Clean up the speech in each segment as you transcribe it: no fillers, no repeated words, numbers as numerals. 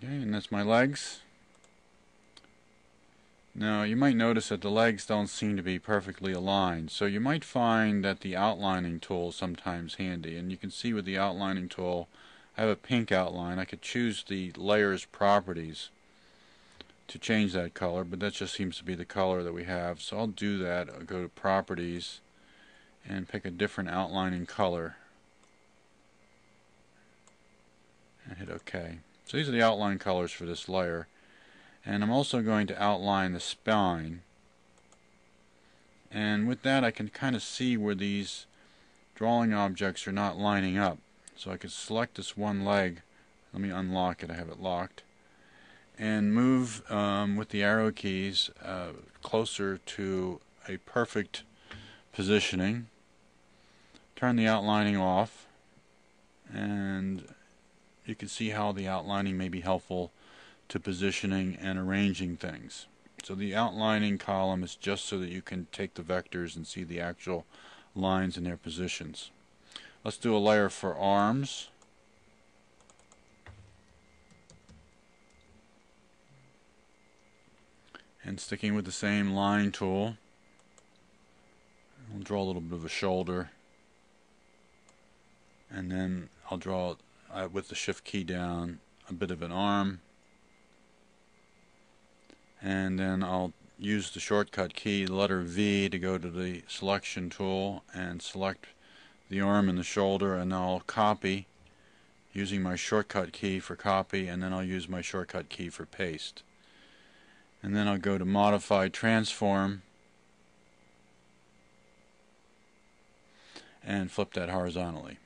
Okay, and that's my legs. Now you might notice that the legs don't seem to be perfectly aligned, so you might find that the outlining tool is sometimes handy. And you can see with the outlining tool, I have a pink outline. I could choose the layers properties to change that color, but that just seems to be the color that we have. So I'll do that. I'll go to properties and pick a different outlining color and hit OK. So these are the outline colors for this layer. And I'm also going to outline the spine, and with that I can kind of see where these drawing objects are not lining up. So I could select this one leg, let me unlock it, I have it locked, and move with the arrow keys closer to a perfect positioning, turn the outlining off, and you can see how the outlining may be helpful to positioning and arranging things. So the outlining column is just so that you can take the vectors and see the actual lines and their positions. Let's do a layer for arms. And sticking with the same line tool, I'll draw a little bit of a shoulder, and then I'll draw with the shift key down a bit of an arm. And then I'll use the shortcut key, letter V, to go to the selection tool and select the arm and the shoulder, and I'll copy using my shortcut key for copy, and then I'll use my shortcut key for paste. And then I'll go to modify transform and flip that horizontally.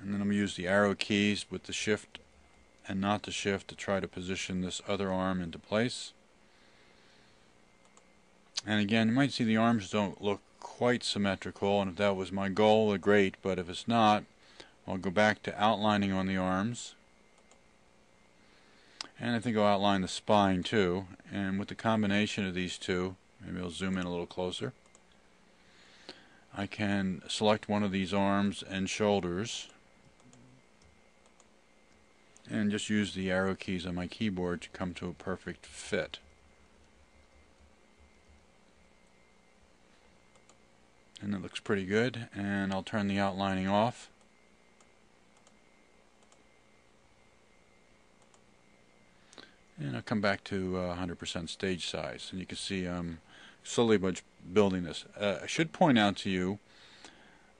And then I'm going to use the arrow keys with the shift and not the shift to try to position this other arm into place. And again, you might see the arms don't look quite symmetrical, and if that was my goal, great, but if it's not, I'll go back to outlining on the arms, and I think I'll outline the spine too. And with the combination of these two, maybe I'll zoom in a little closer, I can select one of these arms and shoulders and just use the arrow keys on my keyboard to come to a perfect fit. And it looks pretty good, and I'll turn the outlining off. And I'll come back to 100% stage size, and you can see I'm slowly building this. I should point out to you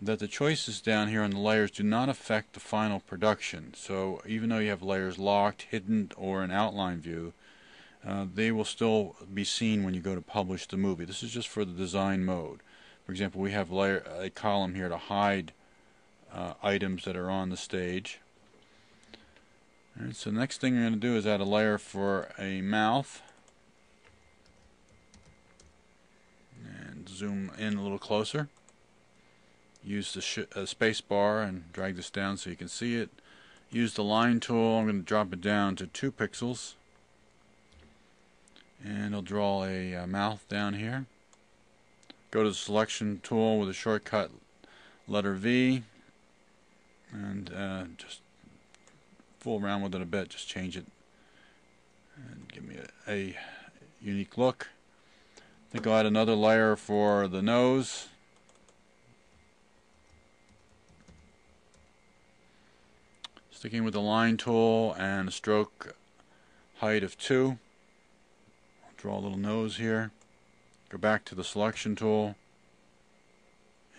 that the choices down here on the layers do not affect the final production. So even though you have layers locked, hidden, or an outline view, they will still be seen when you go to publish the movie. This is just for the design mode. For example, we have a column here to hide items that are on the stage. All right, so the next thing I'm going to do is add a layer for a mouth. And zoom in a little closer. Use the space bar and drag this down so you can see it. Use the line tool. I'm going to drop it down to 2 pixels, and I'll draw a mouth down here. Go to the selection tool with a shortcut letter V, and just fool around with it a bit, just change it and give me a unique look. I think I'll add another layer for the nose. Sticking with the line tool and a stroke height of 2. I'll draw a little nose here. Go back to the selection tool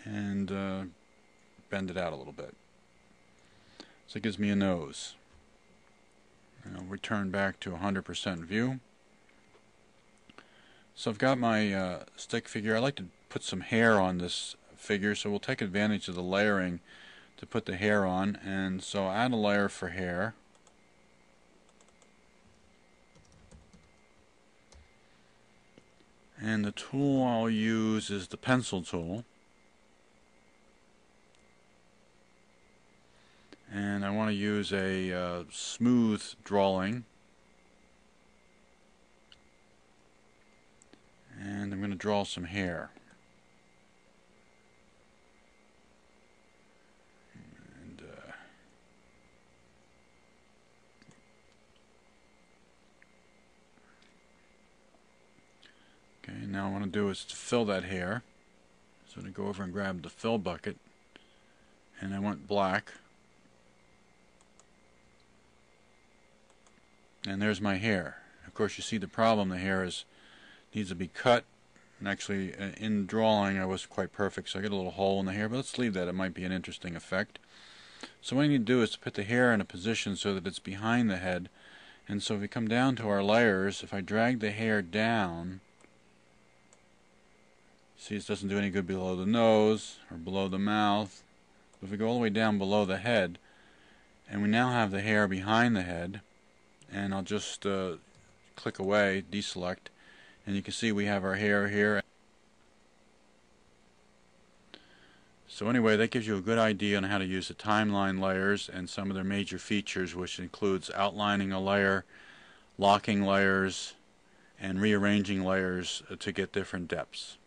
and bend it out a little bit. So it gives me a nose. And I'll return back to 100% view. So I've got my stick figure. I like to put some hair on this figure, so we'll take advantage of the layering to put the hair on. And so add a layer for hair, and the tool I'll use is the pencil tool, and I want to use a smooth drawing, and I'm going to draw some hair. now what I want to do is to fill that hair. So I'm going to go over and grab the fill bucket, and I want black. And there's my hair. Of course, you see the problem. The hair needs to be cut. And actually, in drawing, I was quite perfect, so I get a little hole in the hair. But let's leave that. It might be an interesting effect. So what I need to do is to put the hair in a position so that it's behind the head. And so if we come down to our layers, if I drag the hair down, see it doesn't do any good below the nose or below the mouth. But if we go all the way down below the head, and we now have the hair behind the head, and I'll just click away, deselect, and you can see we have our hair here. So anyway, that gives you a good idea on how to use the timeline layers and some of their major features, which includes outlining a layer, locking layers, and rearranging layers to get different depths.